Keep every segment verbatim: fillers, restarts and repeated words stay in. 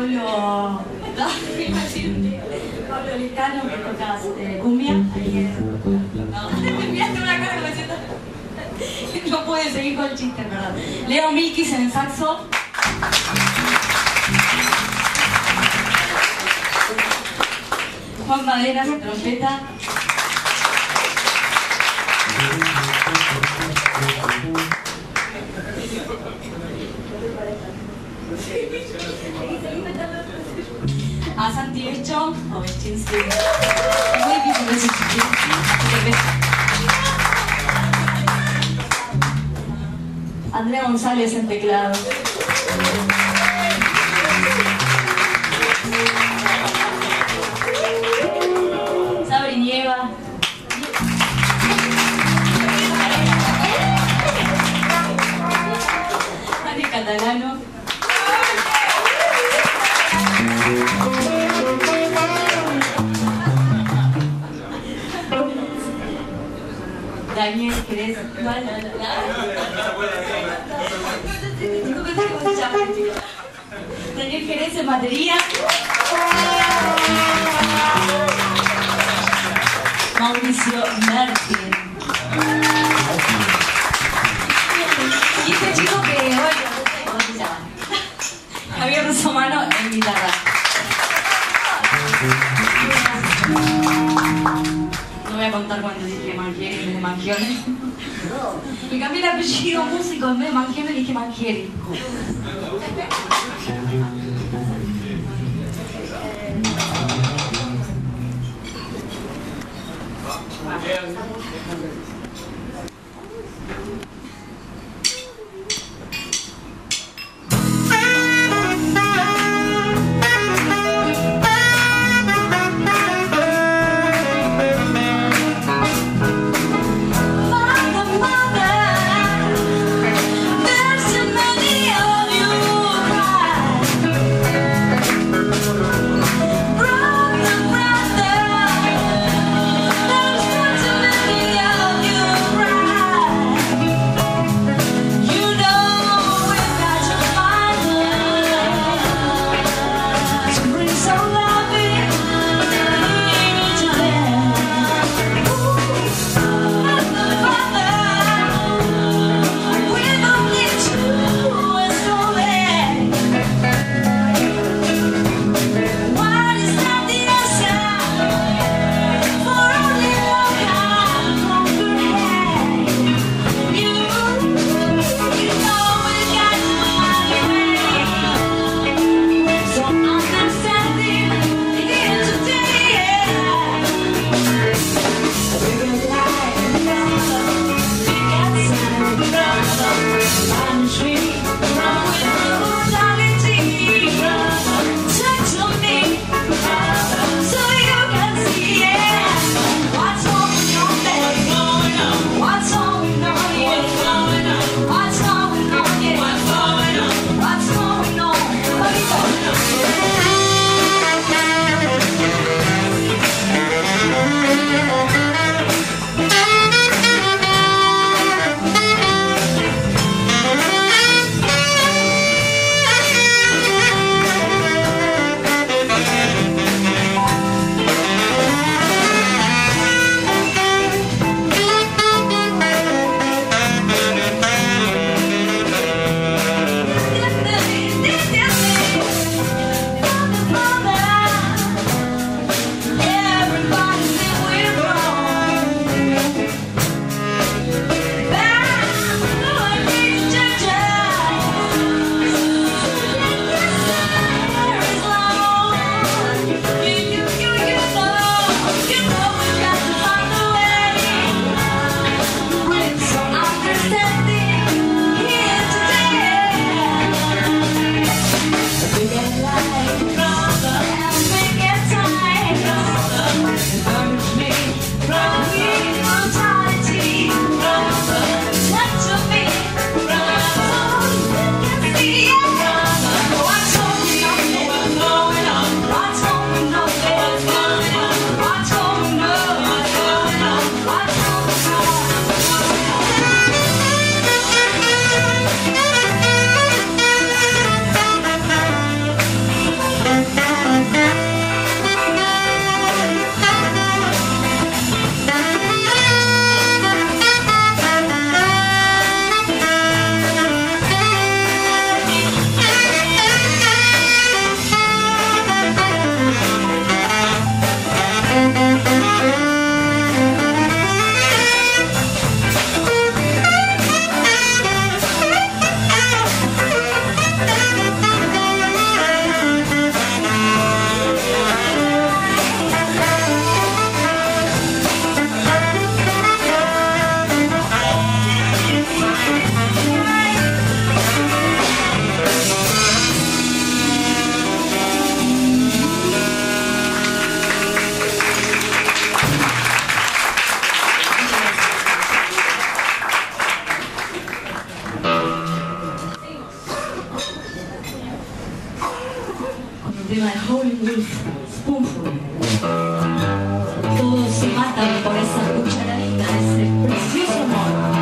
Pablo, Pablo Licano, que tocas eh, cumbia. Ahí es. Me miraste una cara que me siento. No pude seguir con el chiste, perdón. Leo Milkis en el saxo. Juan Madera en trompeta. A Santi Becho, o Bechinsky. Andrea González en teclado. Sabri Nieva. Mari Catalano. Daniel Jerez. Daniel Jerez en batería. Mauricio Martín. Y este chico que, bueno, ¿cómo se llama? Javier Rosomano en guitarra. No voy a contar cuando dije Mangieri, desde Mangione. Me cambié el apellido músico, en vez de Mangione dije Mangieri. Yeah. de la Holy Wolf, Spoonful. Todos se matan por esa cucharadita, ese precioso amor.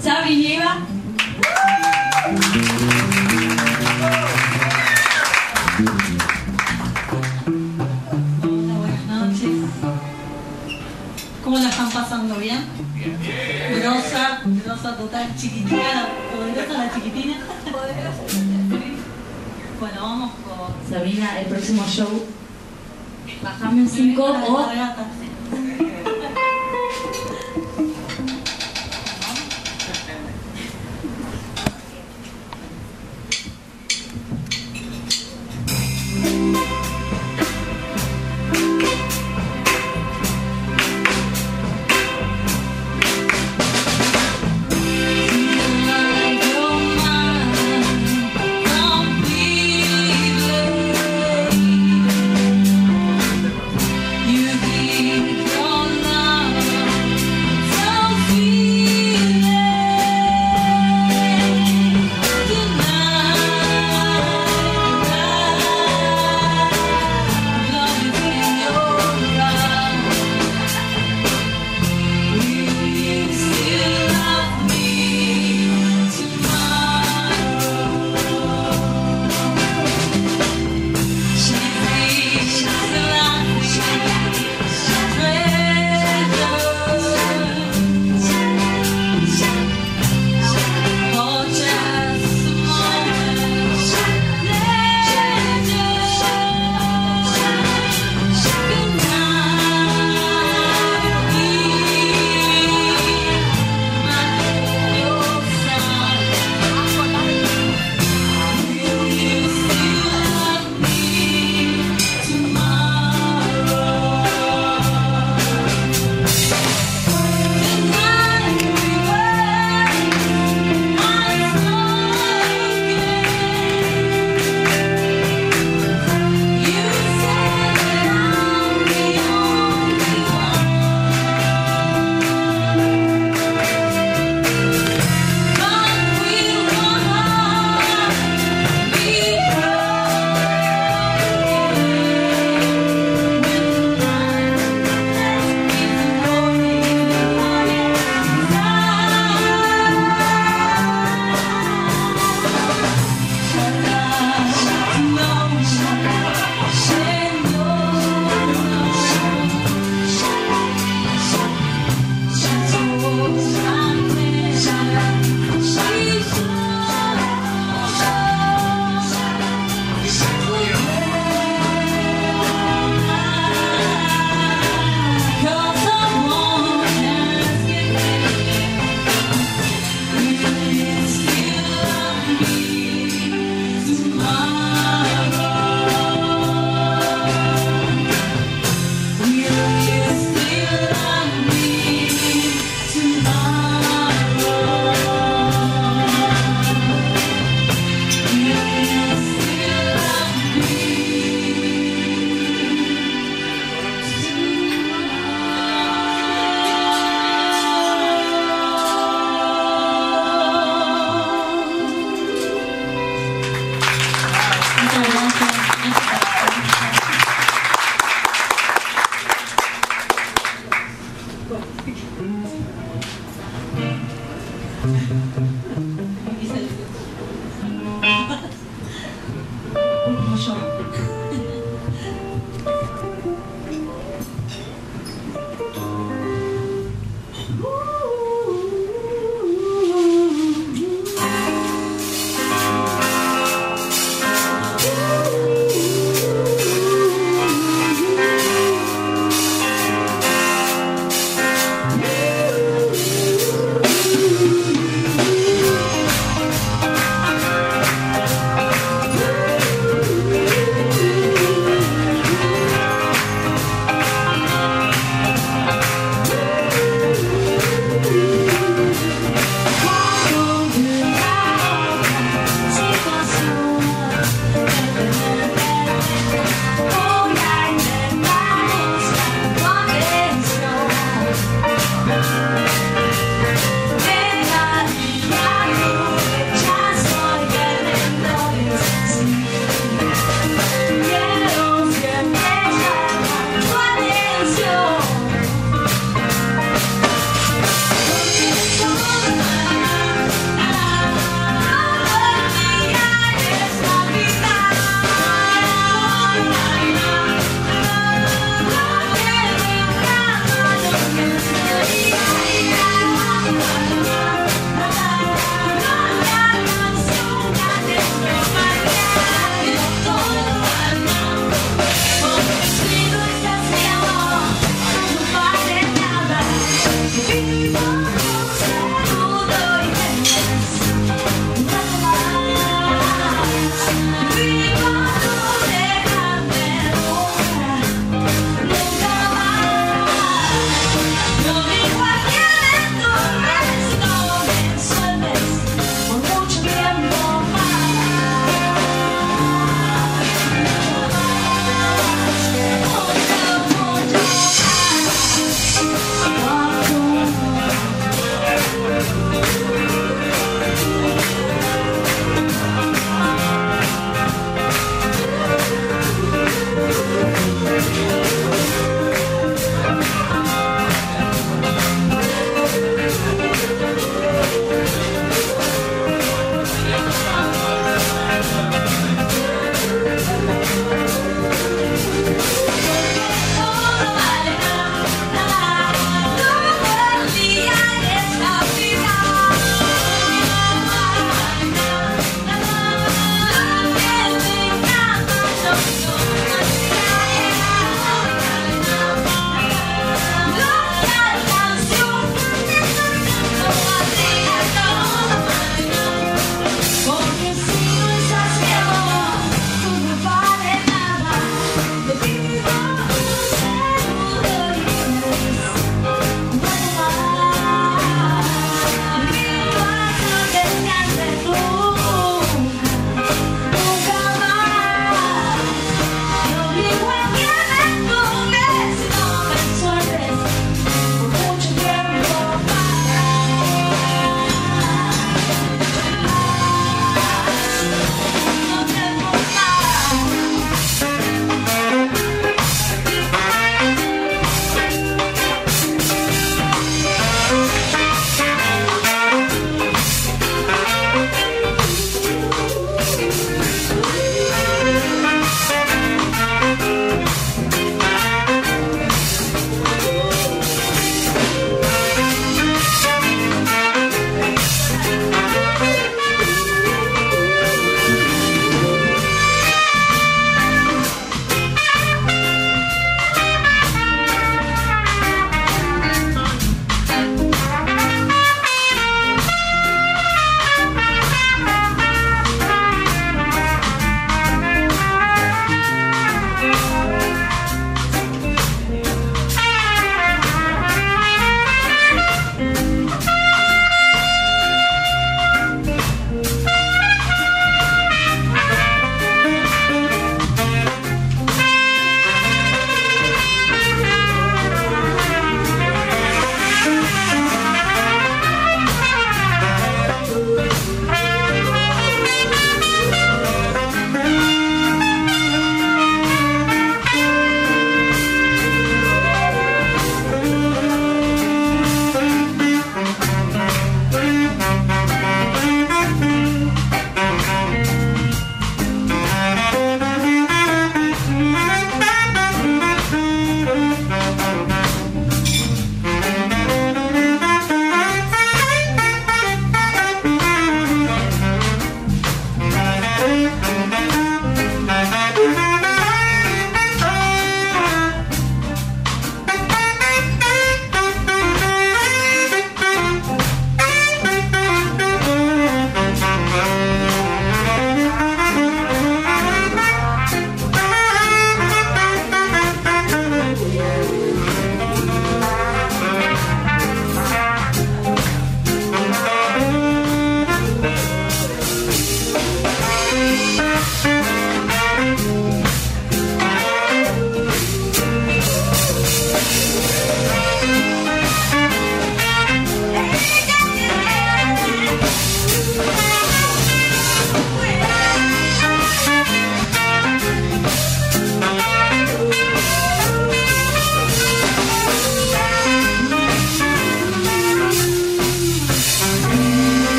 Sabri Nieva. Hola, buenas noches. ¿Cómo la están pasando? ¿Bien? Grosa, grosa total, chiquitina, poderosa la chiquitina. Bueno, vamos con Sabrina, el próximo show. Bajame un cinco o... Thank you.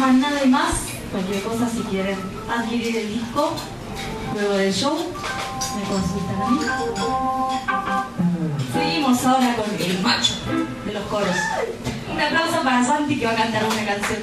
más nada y más. Cualquier cosa, si quieren adquirir el disco luego del show, me consultan a mí. Seguimos ahora con el macho de los coros. Un aplauso para Santi, que va a cantar una canción.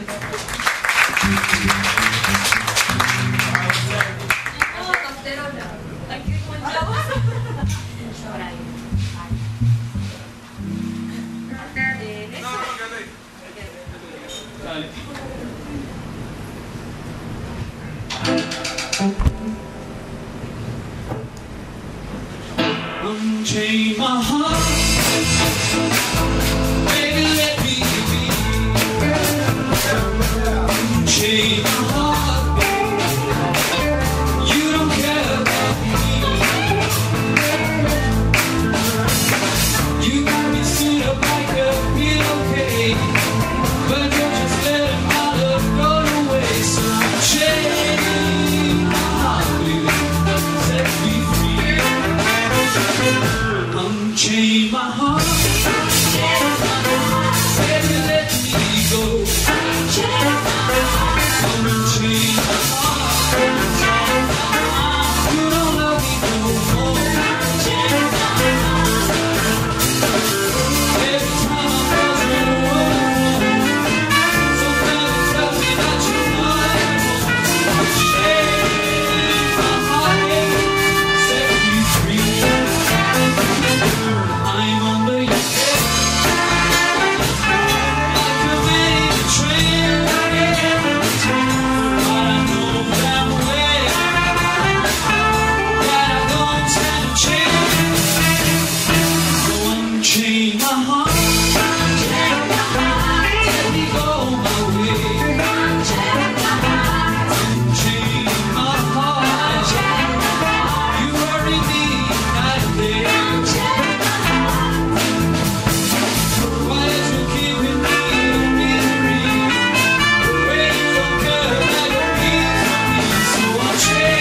Unchain my heart, baby, let me be. Unchain my heart, baby, you don't care about me. You got me suit up like a pillowcase, but you're just letting my love go to waste. So unchain my heart, baby, set me free. Unchain my heart, baby, let me go. Unchain my heart, you don't love me no more. Every time I'm buzzing, whoa. Sometimes it tells me that you want it more. Unchain my heart, baby, set me free. I'm under your spell, like a man in a train, like every time. But I know that I'm away, that I don't stand a chance. So unchain my heart, let me go my way. Unchain my heart, you hurry me that day. Why is you keeping me in misery? Waiting for good like a piece of me. So I'll change my heart, baby,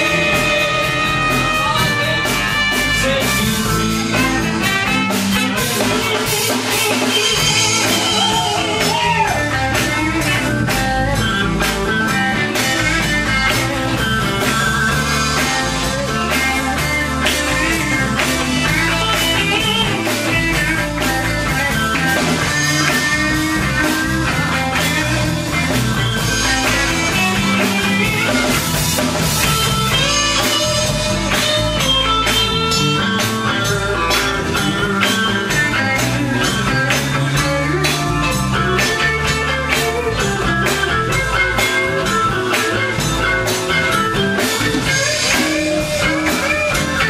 set you free. I'm under your spell, like a man in a train, but I know that I'm away, that I don't stand a chance. Lord knows no one changed my heart, baby, let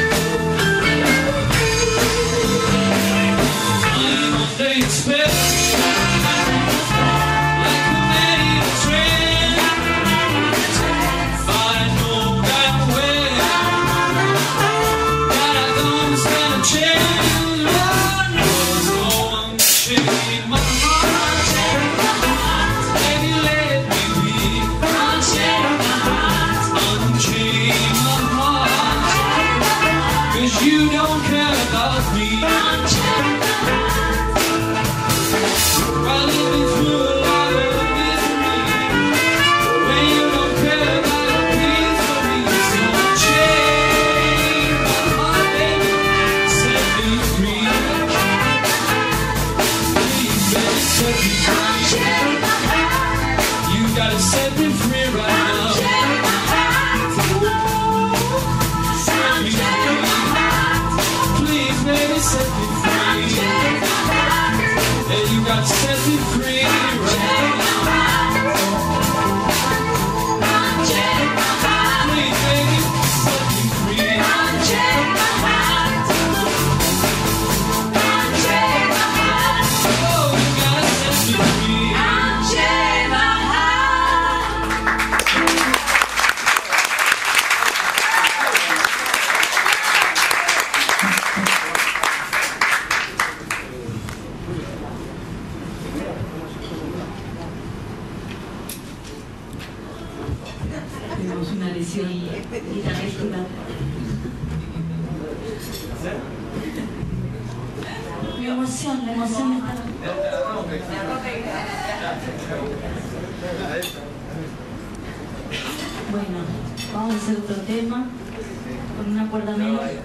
me be. Unchain my heart, 'cause you don't care about me. I'm living through a lot of misery, but when you don't care about a piece of me, so unchain my heart, baby, set me free. Please, baby, set me free. You gotta set me free right now. Set me free. Please, baby, set me free. And you got to set me free right now. Please, baby, set me free. Oh, you gotta set me free. Tenemos una lesión guitarrística. Mi emoción, la emoción está. Bueno, vamos a hacer otro tema con una cuerda menos. Gracias.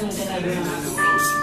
something that I really want to face.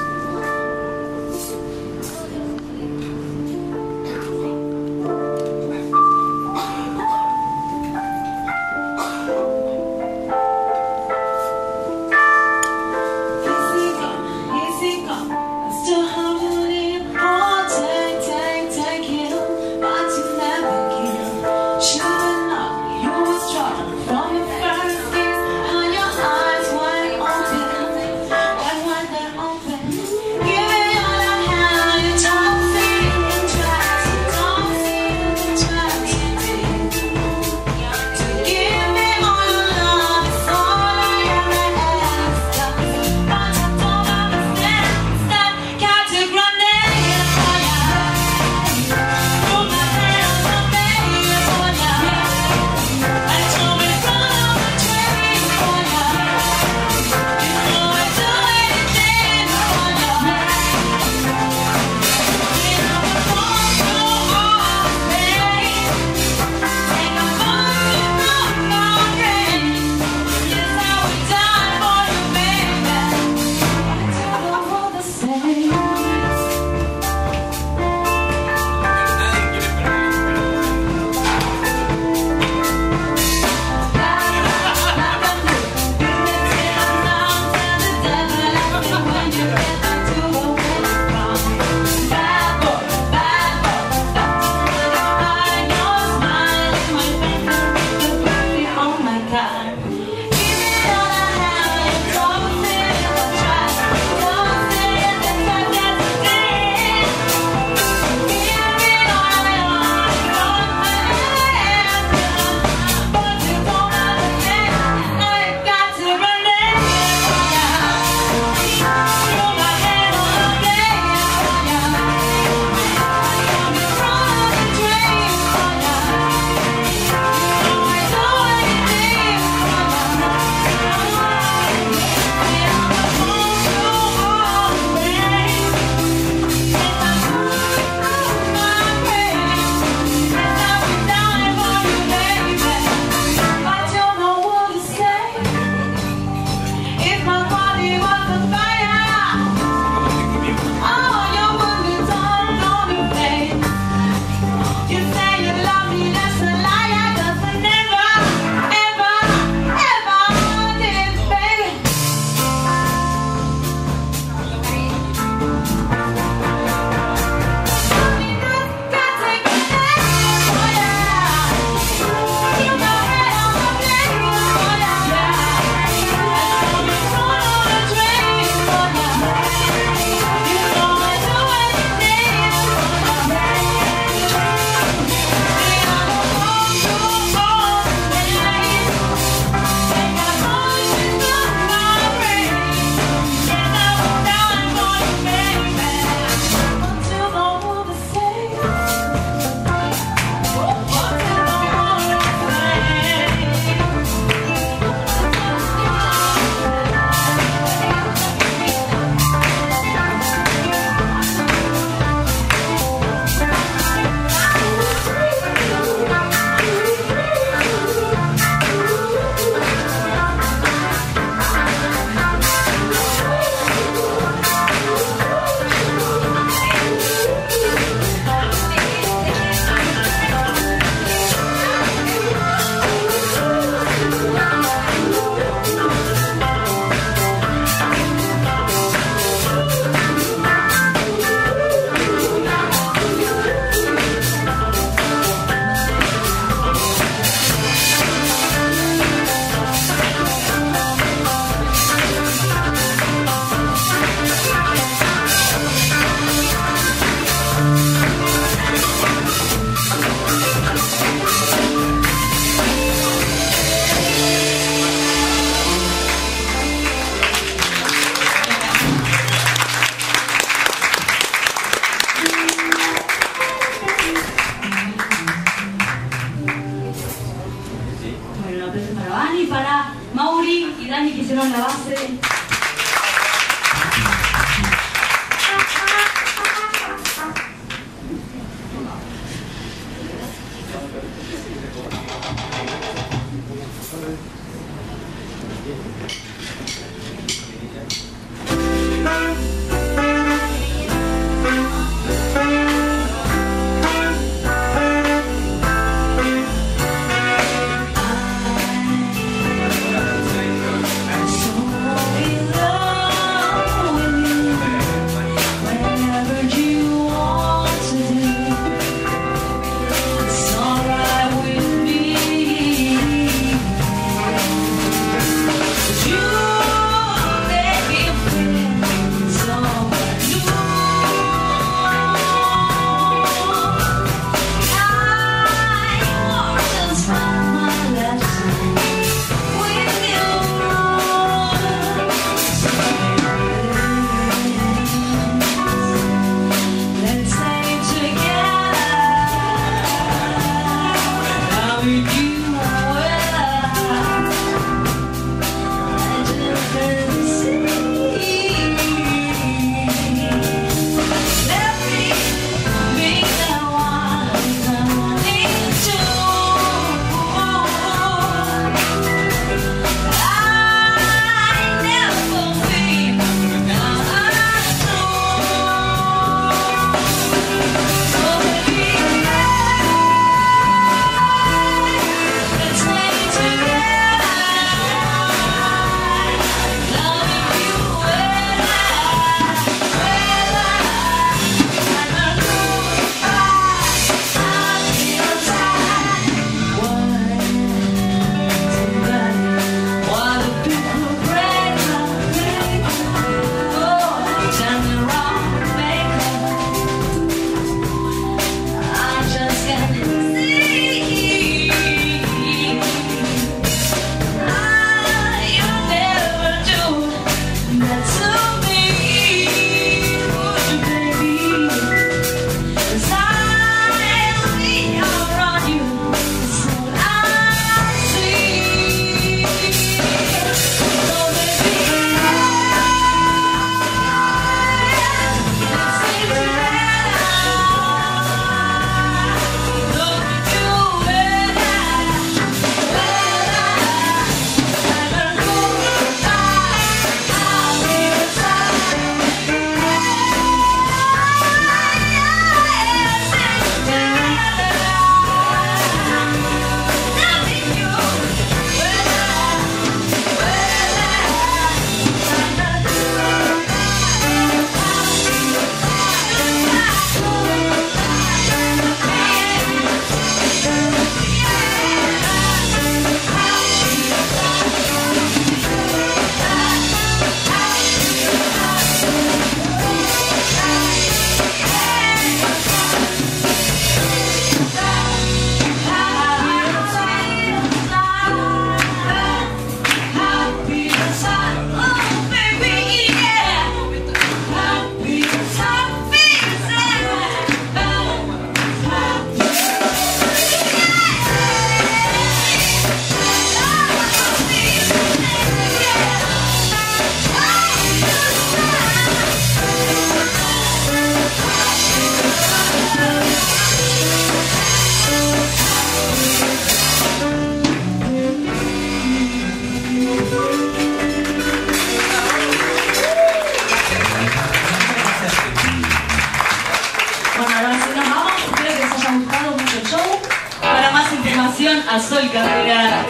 más información a Sol Cabrera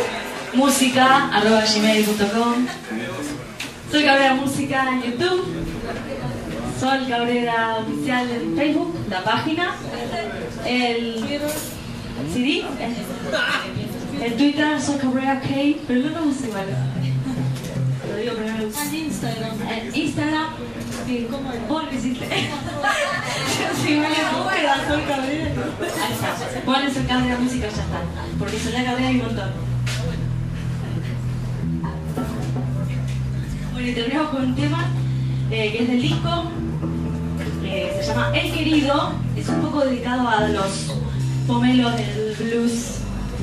Música, arroba gmail punto com. Sol Cabrera Música en YouTube. Sol Cabrera Oficial en Facebook, la página. El C D. El Twitter, Sol Cabrera K, pero no nos gusta igual. Lo digo primero. En Instagram. En Instagram. Sí, ¿cómo es? Vos lo hiciste. Yo sí me lo voy a dar Sol Cabrera. Ahí está. Ponen Sol Cabrera Música, ya está. Porque Sol Cabrera hay un montón. Bueno, y terminamos con un tema eh, que es del disco, eh, se llama El Querido, es un poco dedicado a los pomelos del blues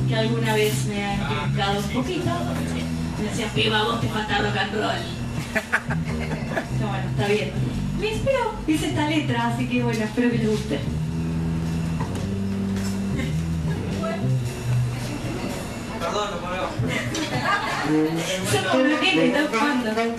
que alguna vez me han criticado un poquito. Me decían, piba, vos te falta rock and roll. No, bueno, está bien. Me inspiró, hice esta letra, así que bueno, espero que les guste. Perdón, no puedo. ¿Por qué te estás jugando? Bueno,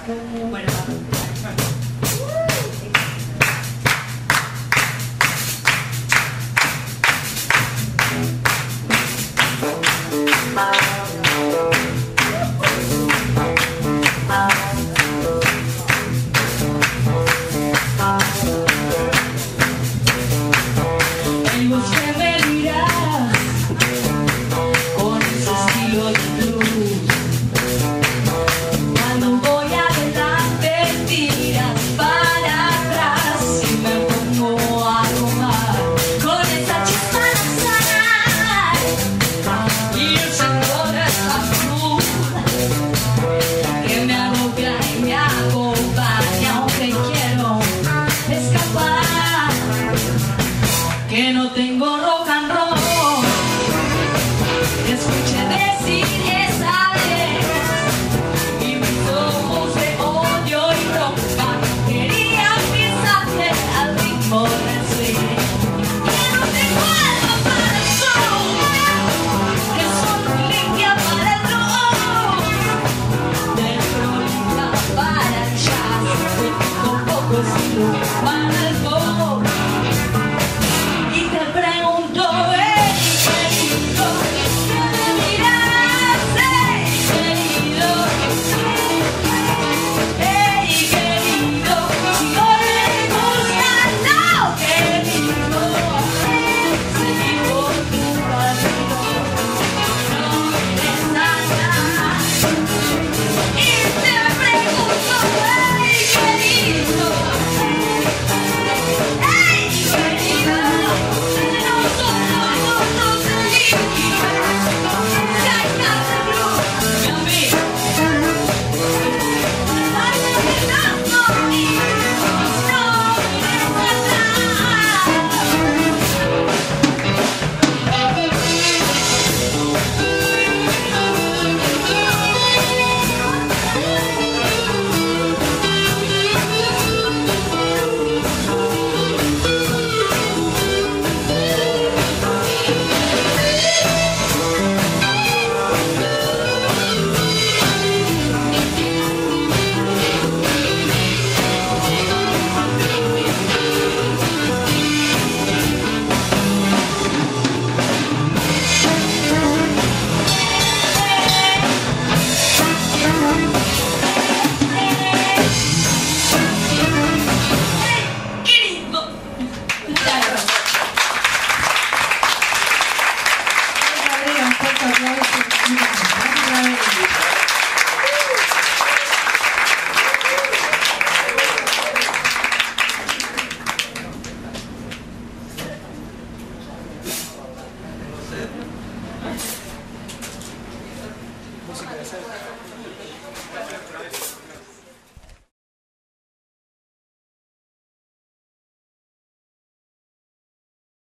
música de ser.